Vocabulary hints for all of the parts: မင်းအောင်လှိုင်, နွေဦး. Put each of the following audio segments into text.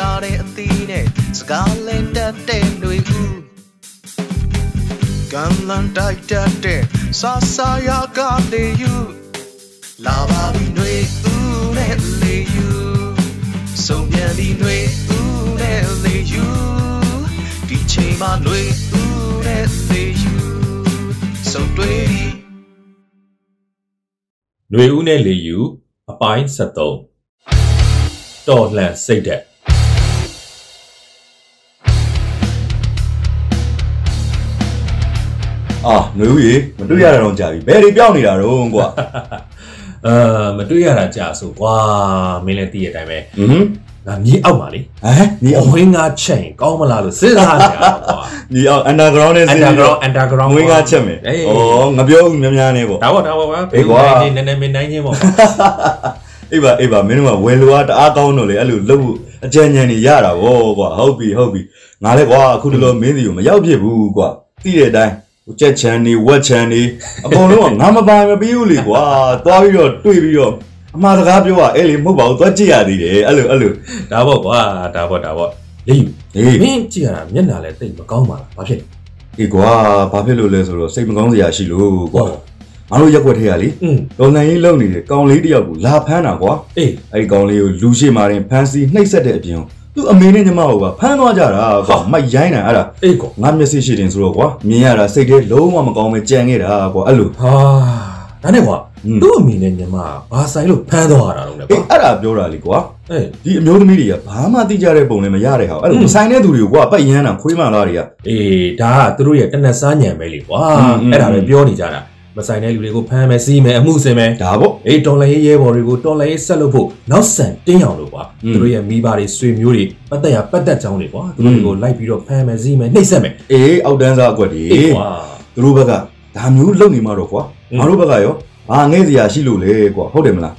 တော်တဲ့အသီးနဲ့စကားလဲတတ်တဲ့လူဦးကံလန်တိုက်တတ်တဲ့ဆာဆာရာကလေးယူလာပါပြီနွေဦးနဲ့လေးယူဆုံးပြန်ပြီနွေဦးနဲ့လေးယူဒီချိန်မှာနွေဦးနဲ့လေးယူဆုံးတွေ့ပြီနွေဦးနဲ့လေးယူအပိုင်း73တော်လှန်စိတ်ဓာတ်နွေဦးရေမတွေ့ရတာတော့ကြာပြီဘယ်တွေပြောင်းနေတာတော့ကွာမတွေ့ရတာကြာဆိုကွာမင်းလည်းသိရတိုင်းပဲငါမြေအောက်ပါလေမြေအောက်ဝင်းငါချက်ရင်ကောင်းမလားလို့စဉ်းစားနေရတာကွာမြေအောက် underground နဲ့ underground ဝင်းငါချက်မယ်ငါပြောဦးများများနေပေါ့ဒါပေါ့ကွာဘေးကွာနည်းနည်းမင်းနိုင်ချင်းပေါ့အေးပါမင်းတို့ကဝယ်လိုအားတအားကောင်းတော့လေအဲ့လိုလှုပ်အကြံဉာဏ်တွေရတာဗောကွာဟုတ်ပြီငါလည်းကွာအခုတလောမင်းစီကိုမရောက်ပြစ်ဘူးကွာသိတဲ့အတိုင်းကြက်ချန်နေဝက်ချန်နေအကုန်လုံးကငါမပိုင်မပြီးဘူးလေကွာသွားပြီးတော့တွေ့ပြီးတော့အမှားစကားပြောอ่ะအဲ့လေမဟုတ်ပါဘူးသွားကြည့်ရသေးတယ်အဲ့လိုဒါပေါ့လေမင်းကြည့်ရတာမျက်နှာလည်းတိတ်မကောင်းပါလားဘာဖြစ်လဲကွာဘာဖြစ်လို့လဲဆိုတော့စိတ်မကောင်းစရာရှိလို့ကွာငါတို့ရက်ွက်ထဲရလေတော်လှန်ရေးလုပ်နေတဲ့ကောင်လေးတယောက်ကိုလာဖမ်းတာကွာအဲ့ဒီကောင်လေးကိုလူရှိမှရင်ဖမ်းစီနှိပ်စက်တဲ့အပြင်သူအမေနဲ့ညီမတို့ကဖမ်းသွားကြတာကွာမိုက်ရိုင်းတာအဲ့ဒါကောငါမျက်စိရှိတင်ဆိုတော့ကွာမြင်ရတာစိတ်ထဲလုံးဝမကောင်းပဲကြံခဲ့တာကွာအဲ့လိုဟာဒါနဲ့ကွာသူ့အမေနဲ့ညီမဘာဆိုင်လို့ဖမ်းသွားတာလုံးလဲကွာအဲ့ဒါပြောတာလေကွာဒီအမျိုးသမီးတွေကဘာမှသိကြတဲ့ပုံလည်းမရတဲ့ဟာအဲ့လိုဆိုင်တဲ့သူတွေကိုကွာပတ်ရမ်းတာခွေးမလာတွေကဒါကသူတို့ရဲ့တနက်စားညံပဲလေကွာအဲ့ဒါပဲပြောနေကြတာမဆိုင်တဲ့လူတွေကိုဖမ်းမယ်စီးမယ်အမှုဆင်မယ်ဒါပေါ့တော်လှန်ရေးရဲဘော်တွေကိုတော်လှန်ရေးဆက်လုပ်ဖို့နောက်ဆန်တင်းအောင်လို့ကွာသူတို့ရဲ့မိဘတွေဆွေမျိုးတွေပတ်သက်ကြောင်းတွေကွာသူတို့တွေကိုလိုက်ပြီးတော့ဖမ်းမယ်စီးမယ်နှိပ်စက်မယ်အောက်တန်းစားအကွက်တွေကွာသူတို့ဘက်ကဒါမျိုးလုပ်နေမှာတော့ကွာငါတို့ဘက်ကရောဘာငဲ့စရာရှိလို့လဲကွာဟုတ်တယ်မလား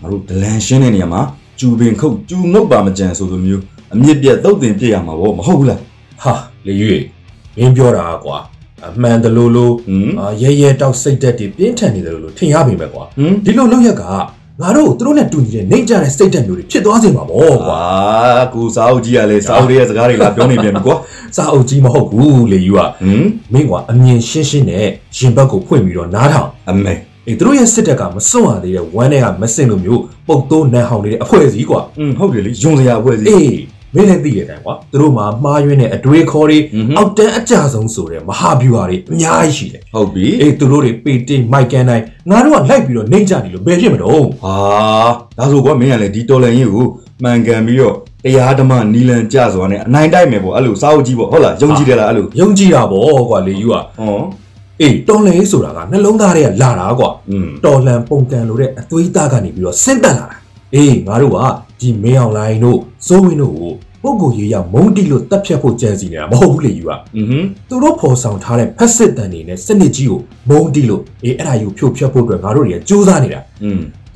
ငါတို့ဒလန်ရှင်းတဲ့နေရာမှာကျူပင်ခုတ်ကျူနှုတ်ပါမကြံဆိုလိုမျိုးအမြင့်ပြတ်တုတ်တင်ပြရမှာပေါ့မဟုတ်ဘူးလားဟာလေရွေမင်းပြောတာကွာအမှန်တလို့ရဲရဲတောက်စိတ်ဓာတ်တွေပြင်းထန်နေတယ်လို့ထင်ရပေမဲ့ကွာဒီလိုလုပ်ရက်ကငါတို့တို့နဲ့တူညီတဲ့နေကြတဲ့စိတ်ဓာတ်မျိုးတွေဖြစ်သွားစေမှာပေါ့ကွာကူစာအုပ်ကြီးကလည်းစာအုပ်ရဲ့စကားတွေလာပြောနေပြန်ပြီကွာစာအုပ်ကြီးမဟုတ်ဘူးလေယူကမင်းကွာအမြင်ရှင်းရှင်းနဲ့ရင်ဘတ်ကိုဖွင့်ပြီးတော့နားထောင်အမေတို့ရဲ့စစ်တပ်ကမစွန့်ရသေးတဲ့ဝမ်းထဲကမစင်လို့မျိုးပုတ်တိုးနှံဟောင်းနေတဲ့အဖွဲ့စည်းကွာဟုတ်တယ်လေယုံစရာအဖွဲ့စည်းမင်းလည်းသိရတဲ့ကွာသူတို့မှာမှားယွင်းတဲ့အတွေးခေါ်တွေအောက်တန်းအကြဆုံးဆိုတဲ့မဟာဗျူဟာတွေအများကြီးရှိတယ်ဟုတ်ပြီသူတို့တွေပေတိမိုက်ကန်တိုင်းငါတို့ကလိုက်ပြီးတော့နှိမ့်ကြတယ်လို့ပဲဖြစ်မတော့ဟာဒါဆိုကွာမင်းကလည်းဒီတော်လန်ရေးကိုမှန်ကန်ပြီးတော့တရားဓမ္မနီလန်ကြစွာနဲ့အနိုင်တိုက်မယ်ပေါ့အဲ့လိုစာအုပ်ကြီးပေါ့ဟုတ်လားယုံကြည်တယ်လားအဲ့လိုယုံကြည်တာပေါ့ကွာလေယူကတော်လန်ရေးဆိုတာကနှလုံးသားတွေကလာတာကွာတော်လန်ပုံကန်လို့တဲ့အသွေးသားကနေပြီးတော့ဆင့်တက်လာတာငါတို့ကဒီမင်းအောင်လိုင်းတို့စိုးဝင်းတို့ကိုပုဂ္ဂိုလ်ရေးရမုံတိလို့တပ်ဖြတ်ဖို့ကြံစီနေတာမဟုတ်ဘူးလေယူอ่ะသူတို့ပေါ်ဆောင်ထားတဲ့ဖက်စစ်တန်တွေနဲ့စနစ်ကြီးကိုမုံတိလို့အဲ့ဒါယူဖြိုဖျက်ဖို့အတွက်ငါတို့တွေကကြိုးစားနေတာသူ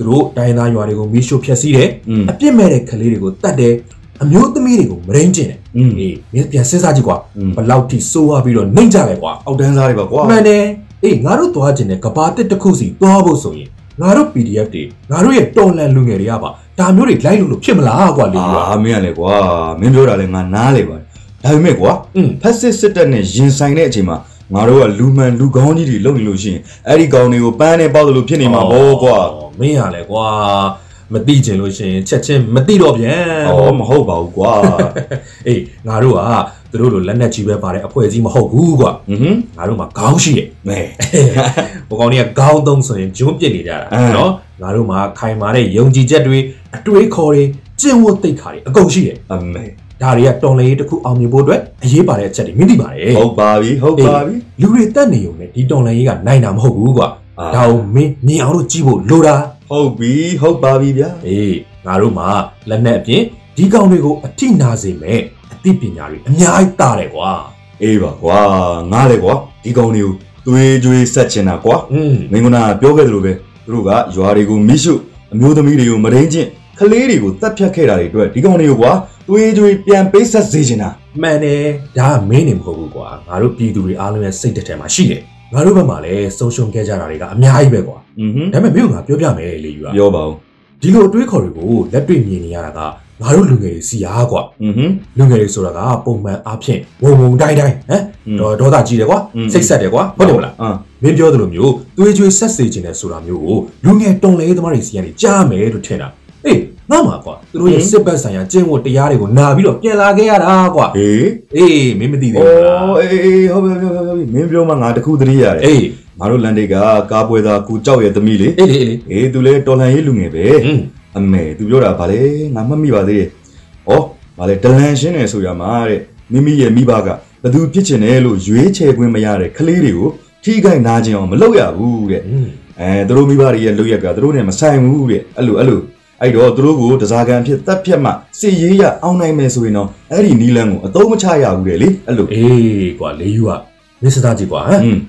တို့တိုင်းသားရွာတွေကိုမီးရှို့ဖျက်ဆီးတယ်အပြစ်မဲ့တဲ့ကလေးတွေကိုတတ်တယ်အမျိုးသမီးတွေကိုမရင်းကျင်တယ်မင်းပြန်စဉ်းစားကြည့်ကွာဘလောက်ထိစိုးဝါပြီးတော့နှိမ့်ကြလဲကွာအောက်တန်းစားတွေပါကွာမှန်တယ်ငါတို့သွားကျင်တဲ့ကဘာတစ်တစ်ခုစီသွားဖို့ဆိုရင်ငါတို့ PDF တွေငါတို့ရဲ့တော်လန်လူငယ်တွေကပါဒါမျိုးတွေလိုက်လို့ဖြစ်မလားကွာလေမင်းကလည်းကွာမင်းပြောတာလည်းငါနားလေပါဒါပေမဲ့ကွာဖက်စစ်စစ်တပ်နဲ့ရင်ဆိုင်တဲ့အချိန်မှာငါတို့ကလူမှန်လူကောင်းကြီးတွေလုပ်နေလို့ရှိရင်အဲ့ဒီကောင်တွေကိုပန်းနဲ့ပေါက်လို့ဖြစ်နေမှာပေါ့ကွာမင်းကလည်းကွာမသိကြလို့ရှိရင်ချက်ချင်းမသိတော့ပြန်မဟုတ်ပါဘူးကွာငါတို့ကသူတို့လိုလက်နက်ကြီးပဲပါတယ်အဖွဲ့ကြီးမဟုတ်ဘူးကွာငါတို့မှာခေါင်းရှိတယ်ဘကောင်တွေကခေါင်းသုံးဆိုရင်ဂျွန်းပစ်နေကြတာနော်ငါတို့မှာခိုင်မာတဲ့ယုံကြည်ချက်တွေအတွေးခေါ်တွေကျင့်ဝတ်သိက္ခာတွေအကုန်ရှိတယ်ဒါတွေကတော်လှန်ရေးတစ်ခုအောင်မြင်ဖို့အတွက်အရေးပါတဲ့အချက်တွေမြင်သိပါတယ်ဟုတ်ပါပြီလူတွေတက်နေုံနဲ့ဒီတော်လှန်ရေးကနိုင်တာမဟုတ်ဘူးကွာဒါကိုမင်းမြင်အောင်လို့ကြည့်ဖို့လိုတာဟုတ်ပါပြီဗျာငါတို့မှာလက်နက်အပြင်ဒီကောင်တွေကိုအထိနာစေမဲ့အသိပညာတွေအများကြီးတားတယ်ကွာပါကွာငါလေကွာဒီကောင်တွေကိုသွေးကြွေးဆက်ချင်တာကွာမင်းကပြောခဲ့သလိုပဲသူတို့ကရွာတွေကိုမိရှုအမျိုးသမီးတွေကိုမရင်းကျင့်ကလေးတွေကိုတတ်ဖြတ်ခဲ့တာတွေအတွက်ဒီကောင်တွေကိုကွာသွေးကြွေးပြန်ပေးဆက်စေချင်တာမှန်တယ်ဒါကမင်းနေမဟုတ်ဘူးကွာငါတို့ပြည်သူတွေအားလုံးရဲ့စိတ်ထဲမှာရှိတယ်ငါတို့ဘက်မှာလည်းဆုံးရှုံးခဲ့ကြတာတွေကအများကြီးပဲကွာဒါပေမဲ့မင်းကပြောပြမယ်လေယူပါပြောပါဦးဒီလိုအတွေးခေါ်တွေကိုလက်တွေ့မြင်နေရတာက ငါတို့လူငယ်တွေစီအားကွာလူငယ်တွေဆိုတာကပုံမှန်အဖြစ်ဝုံဝုံတိုင်းတိုင်းဟမ်ဒေါသကြီးတယ်ကွာစိတ်ဆက်တယ်ကွာဟုတ်တယ်မလားမင်းပြောသလိုမျိုးသွေးကြွေးဆက်စေခြင်းနဲ့ဆိုတာမျိုးကိုလူငယ်တုံလေသမားတွေစီကနေကြားမယ်လို့ထင်တာအေးငါမှာကွာသူတို့ရဲ့စစ်ပတ်ဆိုင်ရာကျင့်ဝတ်တရားတွေကိုနာပြီးတော့ပြန်လာခဲ့ရတာကွာအေးမင်းမသိသေးဘူးလားအော်အေးဟုတ်ပြီမင်းပြောမှငါတခုသတိရတယ်အေးငါတို့လန်ဒေကကားပွဲသားကိုကြောက်ရဲ့သမီးလေအေးလေအေးသူလည်းတော်လှန်ရေးလူငယ်ပဲအမေသူပြောတာဗာလေငါမှတ်မိပါသေးတယ်။ဩဗာလေဒလန်ရှင်းတယ်ဆိုရမှာတဲ့မိမိရဲ့မိဘကဘသူဖြစ်ချင်တယ်လို့ရွေးချယ်ခွင့်မရတဲ့ကလေးတွေကိုထိခိုက်နာကျင်အောင်မလုပ်ရဘူးတဲ့။သူတို့မိဘတွေရဲ့လုပ်ရက်ကသူတို့နဲ့မဆိုင်ဘူးတဲ့။အဲ့လိုအဲ့တော့သူတို့ကိုတစားကန်ဖြစ်တက်ဖြတ်မှစစ်ရေးရအောင်နိုင်မယ်ဆိုရင်တော့အဲ့ဒီနီလန်ကိုအသုံးမချရဘူးတဲ့လေ။အေးကွာလေယူကမစ္စတာကြီးကွာ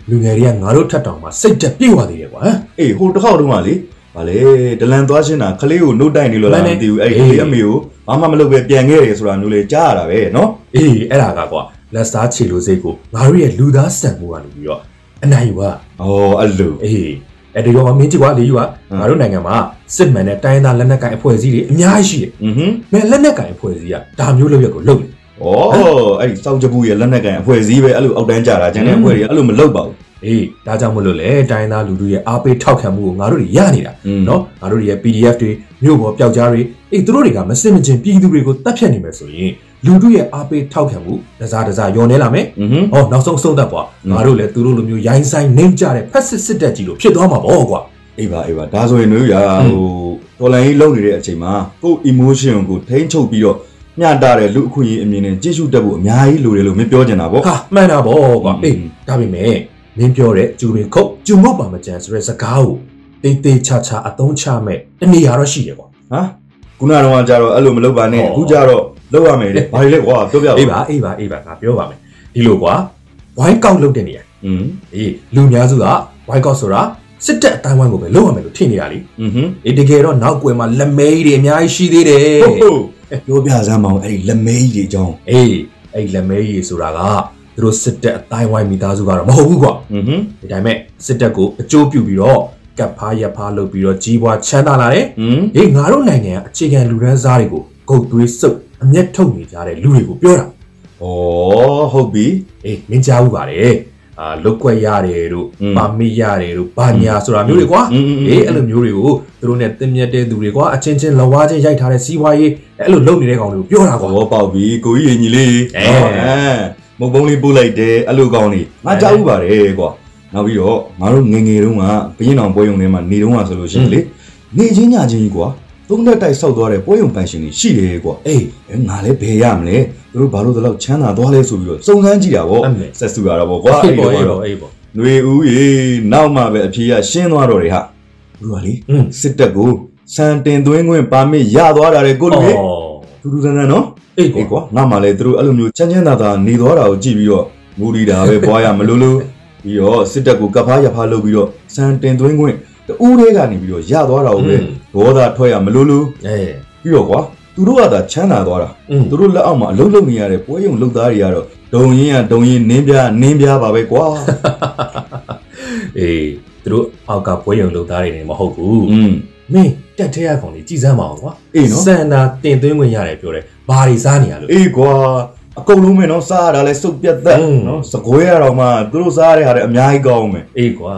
လူငယ်တွေကငါတို့ထပ်တောင်မှစိတ်တက်ပြေးသွားသေးတယ်ကွာ။အေးဟိုတစ်ခေါက်တုန်းကလေဗာလေဒလန်သွားရှင်းတာခလေးကိုနှုတ်တိုက်နေလို့လားမသိဘူးအဲ့ဒီအမေကိုဘာမှမလုပ်ပဲပြန်ခဲ့တယ်ဆိုတာမျိုးလေကြားရတာပဲနော်အေးအဲ့ဒါကကွာလက်စားချေလို့စိတ်ကိုငါတို့ရဲ့လူသားစံကိုကနေပြီးတော့အနိုင်ယူပါအော်အဲ့လိုအေးအဲ့ဒီတော့မင်းကြီးကွာလေယူကငါတို့နိုင်ငံမှာစစ်မှန်တဲ့တိုင်းသားလက်နက်ကိုင်အဖွဲ့အစည်းတွေအများကြီးရှိတယ်မဲလက်နက်ကိုင်အဖွဲ့အစည်းကဒါမျိုးလုပ်ရက်ကိုလုပ်တယ်အော်အဲ့ဒီစောက်ကြဘူးရဲ့လက်နက်ကိုင်အဖွဲ့အစည်းပဲအဲ့လိုအောက်တန်းကြတာကျန်တဲ့အဖွဲ့တွေအဲ့လိုမလုပ်ပါဘူးအေးဒါကြောင့်မလို့လေတိုင်းသားလူတို့ရဲ့အားပေးထောက်ခံမှုကိုငါတို့တွေရနေတာနော်ငါတို့တွေရဲ့ PDF တွေမြို့ပေါ်ပျောက်ကြားတွေအေးသူတို့တွေကမစစ်မချင်းပြည်သူတွေကိုတပ်ဖြတ်နေမယ်ဆိုရင်လူတို့ရဲ့အားပေးထောက်ခံမှုတစားယောနေလာမယ်ဟောနောက်ဆုံးဆုံးသက်ကွာငါတို့လည်းသူတို့လိုမျိုးရိုင်းဆိုင်နှိမ့်ကြတဲ့ဖက်စစ်တပ်ကြီးလိုဖြစ်သွားမှာပေါ့ကွာအေးပါဒါဆိုရင်တို့ရာဟိုတော်လိုင်းကြီးလုံနေတဲ့အချိန်မှာကို့ emotion ကိုထိန်းချုပ်ပြီးတော့ညှတာတဲ့လူအခွင့်အရေးအမြင်နဲ့ကြည့်ရှုတတ်ဖို့အများကြီးလိုတယ်လို့မပြောချင်တာပေါ့ဟာမှန်တာပေါ့ကွာအေးဒါပေမဲ့မင်းပြောတဲ့ကျူရင်ခုတ်ကျူမုတ်ပါမကြံဆိုတဲ့စကားကိုတိတ်တိတ်ချာချာအသုံးချမဲ့တနေရာတော့ရှိတယ်ကွာဟာခုနကတော့ကြာတော့အဲ့လိုမလုပ်ပါနဲ့အခုကြာတော့လုပ်ရမယ်လေဘာတွေလဲကွာပြောပြပါအေးပါငါပြောပါမယ်ဒီလိုကွာဝိုင်းကောက်လုပ်တဲ့နေရာအေးလူများစုကဝိုင်းကောက်ဆိုတာစစ်တပ်အတိုင်းဝိုင်းကိုပဲလုပ်ရမယ်လို့ထင်နေတာလေအေးတကယ်တော့နောက်ကွယ်မှာလက်မေးတွေအများကြီးရှိသေးတယ်ဟုတ်ပြောပြစမ်းပါဦးအဲ့ဒီလက်မေးကြီးအကြောင်းအေးအဲ့လက်မေးကြီးဆိုတာကသူတို့စစ်တပ်အတိုင်းဝိုင်းမိသားစုကတော့မဟုတ်ဘူးကွာဒါပေမဲ့စစ်တပ်ကိုအကျိုးပြုပြီးတော့ကပ်ဖားရပ်ဖားလုပ်ပြီးတော့ကြီးပွားချမ်းသာလာတယ်အေးငါတို့နိုင်ငံကအခြေခံလူရန်းစားတွေကိုဂုတ်သွေးစုပ်အမျက်ထုတ်နေကြတဲ့လူတွေကိုပြောတာဩဟုတ်ပြီအေးမင်းကြားဘူးပါလေလုတ်ကွက်ရတယ်တို့ပါမိရတယ်တို့ဘာညာဆိုတာမျိုးတွေကွာအေးအဲ့လိုမျိုးတွေကိုသူတို့နဲ့တင်မြတ်တဲ့သူတွေကွာအချင်းချင်းလဝါချင်းရိုက်ထားတဲ့စီးပွားရေးအဲ့လိုလုပ်နေတဲ့ကောင်တွေကိုပြောတာကွာဟောပေါ့ပြီကိုကြီးညီလေးမုတ်ပုံးလေးပို့လိုက်တယ်အဲ့လိုကောင်းနေငါကြောက်ဥပါတယ်ကွာနောက်ပြီးတော့ငါတို့ငငယ်တုန်းကဘရင်တော်ပွဲရုံထဲမှာနေတုန်းကဆိုလို့ရှိရင်လေနေချင်းညချင်းကြီးကွာသုံးသက်တိုက်ဆောက်သွားတဲ့ပွဲရုံပန်ရှင်ကြီးရှိတယ်ကွာအေးငါလည်းဘယ်ရမလဲသူတို့ဘာလို့ဒီလောက်ချမ်းသာသွားလဲဆိုပြီးတော့စုံစမ်းကြည့်တာဗောဆက်စုရတာဗောကွာအေးပေါ့ຫນွေဦးရေနောက်မှပဲအဖြေရရှင်းသွားတော့တယ်ဟာသူကလေစစ်တပ်ကိုစံတင်သွင်းခွင့်ပါမစ်ရသွားတာလေကိုလူကြီးသူသူတန်းတန်းနော်အေးကွာငါမှလည်းသူတို့အဲ့လိုမျိုးချမ်းချမ်းသာသာနေသွားတာကိုကြည့်ပြီးတော့ငူရီတာပဲပွားရမလို့လို့ပြီးတော့စစ်တပ်ကိုကပ်ဖားရဖားလုပ်ပြီးတော့စံတင်သွင်းခွင့်တူးတဲ့ကနေပြီးတော့ရသွားတာကိုပဲဒေါသထွက်ရမလို့လို့ပြီးတော့ကွာသူတို့ကသာချမ်းသာသွားတာသူတို့လက်အောက်မှာအလုံးလုံးနေရတဲ့ပွဲရုံလုပ်သားတွေကတော့ဒုံရင်နင်းပြပါပဲကွာအေးသူတို့အောက်ကပွဲရုံလုပ်သားတွေနေမဟုတ်ဘူးမင်းတက်ထဲရကောင်ကြီးကြည်စမ်းပါအောင်ကွာအေးနော်စန္ဒာတင်သွင်းခွင့်ရတယ်ပြောတယ်ဘာတွေစားနေရလို့အေးကွာအကုန်လုံးပဲနော်စားရတာလဲစုပ်ပြတ်သက်နော်စကွဲရတော့မှသူတို့စားရတဲ့ဟာတွေအများကြီးကောင်းမယ်အေးကွာ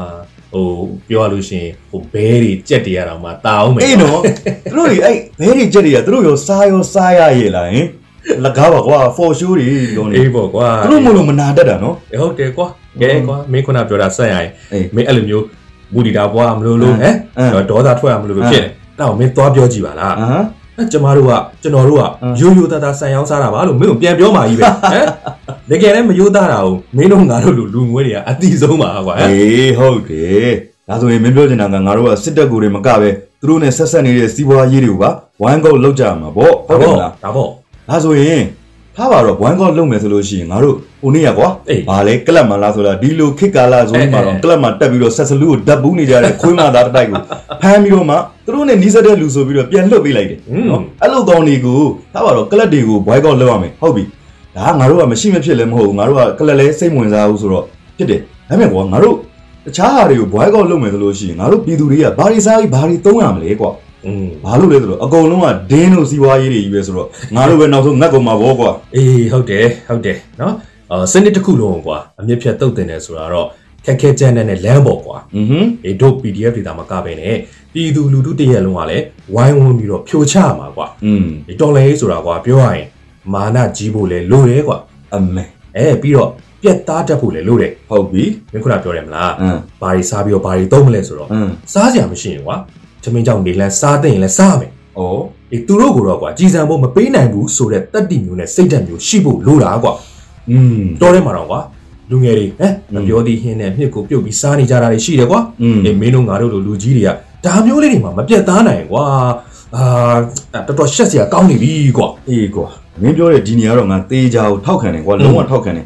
ဟိုပြောရလို့ရှင်ဟိုဘဲတွေကြက်တွေရတော့မှတာအောင်မယ်အေးနော်သူတို့အဲ့ဘဲတွေကြက်တွေရသူတို့ရောစားရရဲ့လားဟင်လကားပါကွာ for show တွေလုံးနေအေးပေါ့ကွာသူတို့မလို့မနာတတ်တာနော်ဟုတ်တယ်ကွာကွာမင်းခုနပြောတာဆက်ရရင်မင်းအဲ့လိုမျိုးမူဒီတာဘွားမလို့လို့ဟဲ့ဒေါသထွက်ရမလို့လို့ဖြစ်တယ်တောင်းမင်းသွားပြောကြည့်ပါလားကျွန်တော်တို့ကရိုးသားသားဆန်ရောင်းစားတာပါလို့မင်းတို့ပြန်ပြောမှကြီးပဲဟမ်တကယ်လည်းမရိုးသားတာဘူးမင်းတို့ငါတို့လူငွေတွေကအတိဆုံးပါကွာဟေးဟုတ်တယ်ဒါဆိုရင်မင်းပြောချင်တာကငါတို့ကစစ်တပ်ကိုတွေမကပဲသူတို့နဲ့ဆက်နေတဲ့စီးပွားရေးတွေကိုပါဝိုင်းကောက်လောက်ကြမှာပေါ့ဟုတ်တယ်လားဒါပေါ့ဒါဆိုရင်ထားပါတော့ဝိုင်းကောက်လုပ်မယ်ဆိုလို့ရှိရင်ငါတို့ဟိုနေ့ကကွာဘာလဲကလပ်မလားဆိုတာဒီလိုခေတ်ကာလဆိုပြီးမှတော့ကလပ်မှာတက်ပြီးတော့ဆက်စလူကိုဓာတ်ဘူးနေကြတဲ့ခွေးမသားတိုက်ကိုဖမ်းပြီးတော့မှသူတို့နဲ့နီးစပ်တဲ့လူဆိုပြီးတော့ပြန်လှုပ်ပေးလိုက်တယ်နော်အဲ့လိုကောင်းတွေကိုထားပါတော့ကလပ်တွေကိုဝိုင်းကောက်လုပ်ရမယ်ဟုတ်ပြီဒါငါတို့ကမရှိမဖြစ်လည်းမဟုတ်ဘူးငါတို့ကကလပ်လဲစိတ်ဝင်စားဘူးဆိုတော့ဖြစ်တယ်ဒါပေမဲ့ကွာငါတို့တခြားဟာတွေကိုဝိုင်းကောက်လုပ်မယ်ဆိုလို့ရှိရင်ငါတို့ပြည်သူတွေကဘာတွေစားပြီးဘာတွေသုံးရမလဲကွာ 아로 레드로 아까 오늘은 데노 시와이리 이베스로 나로 왜 나서 나 고마 보고 에이 허게 허게 너 스니트 쿠로 고아 아메피아 떡드네 소라로 캐캐 젠네 램보 고아 에도 PDF 데이터만 까베네 띠두 루두 떼야 롱아 레 와이원 비로 펴차 마 고아 이 돌레 소라 고아 벼와인 마나 지보 레 로레 고아 아멘 에 비로 뼈다 잡고 레 로레 허비 메코라 벼레므라 바리 사비오 바리 똥므레 소로 싸지야 미신 고아 저민장 내일 사대일 사매. 어. 이 뚜로고라 과 지산보 못 빼나이부 소레 따띠묘네 세단묘 시부 로라 과. 또래 말아 과. 루게리 에? 나벼디 힌네 밋고 뻬비 사니 자라리 시레 과. 이 메노 나로로 루지리야. 다묘레리만 못 뻬다 나이 과. 아, 또 셔츠야 까운이비 과. 에이 과. 민벼레 디니야로 나 테자오 탁칸네 과. 롱와 탁칸네.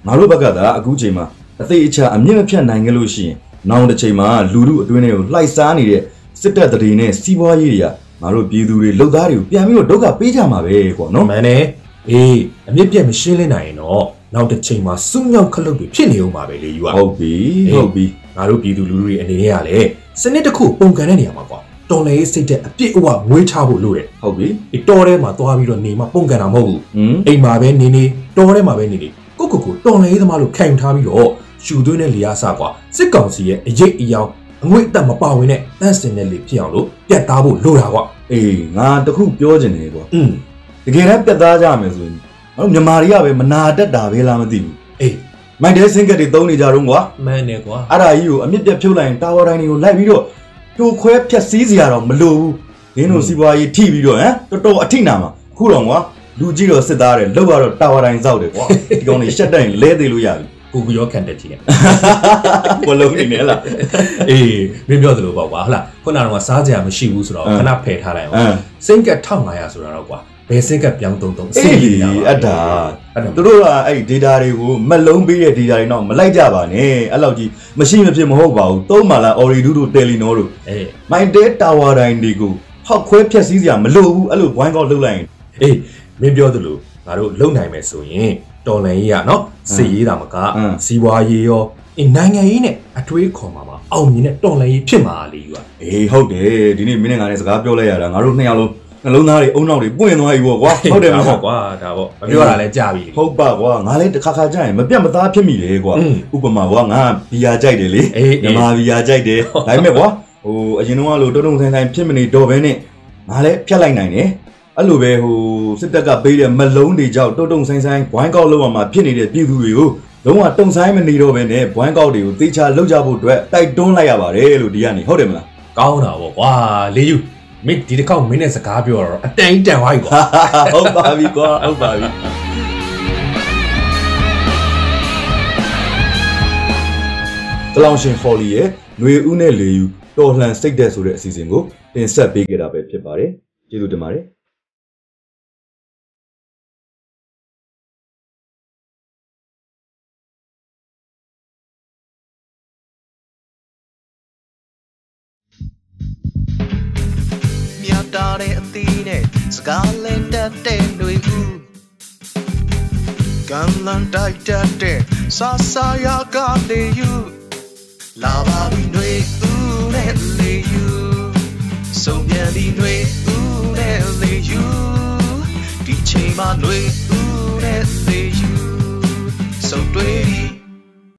나로 바가다 아구 제마. 아테이차 아믄 뻬 나잉글로 시인. 나온데 제마 루루 어드웨네로 라이 사니레 습다들이네 시바이리야 나로 비두리 럭다리고 뺨이로 덕가 빼자마 베고 너 만에 에이 아믄뻬 미신레 나이노 나우데 체마 숭냥 클럽이 핏네요마 베 레 유아 호비 호비 나로 비두 루루리 아니네야 레 스닛 덕후 봉간네 니야마 과 돈레이 세이데 아믄 오와 므이 차고 로레 호비 이 또레마 ጧ 비로 네마 봉간나 모후 에이마 베 니니 또레마 베 니니 꾸꾸꾸 돈레이 다마로 칸 타 비로 슈드네 리아사 과 찌강시의 에이 이양 왜 담아 빠오네 단스넬리 피앙로 뼈다보 로라 과 에이 나 덕후 뼈진네 과 되게라 뼈다 자면 소니 나로 믄마리야 베 마나 떱다 베 라 마티 에이 마이데 싱겟이 똥니 자롱 과 만네 과 아라이고 아믄뻬 펴라인 타워 라인이고 라이 비로 뻬 쾌 뻬 씨지야로 몰루 네노 씨바이 티 비로 또또 아티나 마 쿠롱 과 루지로 싯다레 럭바로 타워 라인 자오데 과 이거니 셧다인 레데로 야비 고구요 칸데티네 몰롱이네라 에이 민벼들로 봐 봐. 하라. 코나롱아 싸자야မရှိဘူး ဆိုတော့ ခဏ ဖယ်ထားလိုက် အောင် စိတ်ကတ် 1500 ဆိုတော့ ကွာ ဘယ်စိတ်ကတ် ပြောင်းတုံး စိတ်ကြီး အတ္တာ တို့က အဲ့ data တွေကို မလုံးပေးတဲ့ data တွေတော့ မလိုက်ကြပါနဲ့ အဲ့လောက်ကြီး မရှိမဖြစ် မဟုတ်ပါဘူး သုံးပါလား Oridu တို့ Telenor တို့ အေး Mindel Tower တိုင်းတွေကို ဟောက်ခွဲ ဖြတ်စည်းစရာ မလိုဘူး အဲ့လို wine call လုပ်လိုက်ရင် အေး မင်းပြောသလို 나로 လုံနိုင်မယ် ဆိုရင် တော်လန်ကြီးอ่ะ เนาะ စီရေးတာမက စီးပွားရေးရော နိုင်ငံရေးနဲ့ အတွေးခေါ်မှာ အောင်မြင်တဲ့ တော်လန်ကြီး ဖြစ်မှာလေကွာ အေး ဟုတ်တယ် ဒီနေ့ မင်းနဲ့ ငါနဲ့ စကားပြောလိုက်ရတာ ငါတို့ 2 ယောက်လုံး နှလုံးသားတွေ အုံနောက်တွေ ပွင့်သွားပြီပေါ့ကွာ ဟုတ်တယ်မဟုတ်ကွာ ဒါပေါ့ မပြောတာလည်းကြာပြီ ဟုတ်ပါကွာ ငါလည်းတစ်ခါခါကြာရင် မပြတ်မသားဖြစ်မိလေကွာ ဥပမာကွာ ငါ ဘီယာကြိုက်တယ်လေ မြန်မာဘီယာကြိုက်တယ် ဒါပေမဲ့ကွာ ဟို အရင်တော့ တုံတုံဆိုင်ဆိုင် ဖြစ်မနေ တော်ပဲနဲ့ ငါလည်း ဖြတ်လိုက်နိုင်တယ် အဲ့လိုပဲဟို စစ်တပ်ကပေးတဲ့ မလုံးတွေကြောင့် တုံတုံဆိုင်ဆိုင် ဝိုင်းကောက် လောက်မှာ ဖြစ်နေတဲ့ ပြည်သူတွေကို လုံးဝ တုံဆိုင်မနေတော့ဘဲနဲ့ ဝိုင်းကောက်တွေကို တေချာ လောက်ကြဖို့ အတွက် တိုက်တွန်းလိုက်ရပါတယ် လို့ ဒီကနေ ဟုတ်တယ်မလား ကောင်းတာပေါ့ ကွာ လေယူ မင်း ဒီတစ်ခေါက် မင်းနဲ့ စကားပြောတော့ အတန်ကြီးတန်သွားပြီ ကွာ ဟုတ်ပါပြီ ကွာ ဟုတ်ပါပြီတလောင်ရှင် Folly ရဲ့ຫນွေဦးနဲ့ လေယူ တော်လှန်စိတ်သက် ဆိုတဲ့ အစီအစဉ်ကို တင်ဆက်ပေးခဲ့တာပဲ ဖြစ်ပါတယ် ကျေးဇူးတင်ပါတယ်Scarlet